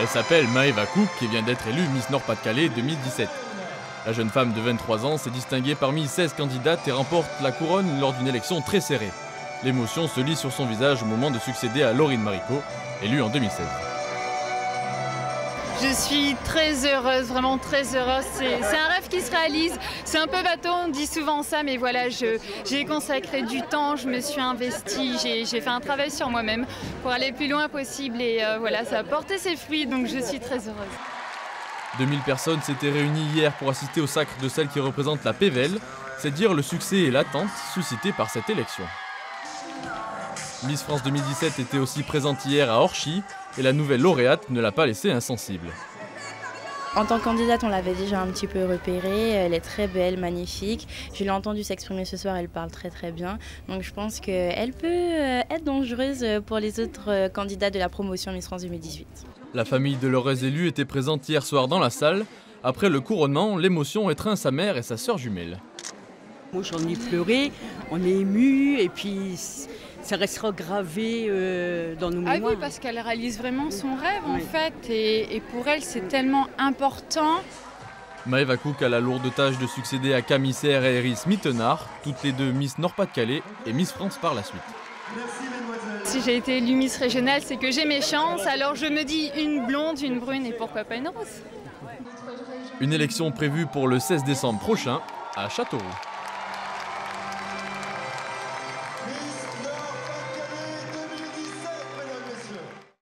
Elle s'appelle Maëva Coucke qui vient d'être élue Miss Nord Pas-de-Calais 2017. La jeune femme de 23 ans s'est distinguée parmi 16 candidates et remporte la couronne lors d'une élection très serrée. L'émotion se lit sur son visage au moment de succéder à Laurine Maricot, élue en 2016. Je suis très heureuse, vraiment très heureuse, c'est un rêve qui se réalise, c'est un peu bateau, on dit souvent ça, mais voilà, j'ai consacré du temps, je me suis investie, j'ai fait un travail sur moi-même pour aller le plus loin possible et voilà, ça a porté ses fruits, donc je suis très heureuse. 2000 personnes s'étaient réunies hier pour assister au sacre de celle qui représente la Pévèle, c'est dire le succès et l'attente suscitée par cette élection. Miss France 2017 était aussi présente hier à Orchies et la nouvelle lauréate ne l'a pas laissée insensible. En tant que candidate, on l'avait déjà un petit peu repérée, elle est très belle, magnifique. Je l'ai entendue s'exprimer ce soir, elle parle très très bien. Donc je pense qu'elle peut être dangereuse pour les autres candidats de la promotion Miss France 2018. La famille de leurs élus était présente hier soir dans la salle. Après le couronnement, l'émotion étreint sa mère et sa sœur jumelle. Moi j'en ai pleuré, on est ému et puis ça restera gravé dans nos mémoires. Ah oui, parce qu'elle réalise vraiment son rêve en fait et pour elle c'est tellement important. Maëva Coucke a la lourde tâche de succéder à Camille Serre et Iris Mittenard, toutes les deux Miss Nord-Pas-de-Calais et Miss France par la suite. Si j'ai été élue Miss Régionale, c'est que j'ai mes chances, alors je me dis une blonde, une brune et pourquoi pas une rose. Une élection prévue pour le 16 décembre prochain à Châteauroux.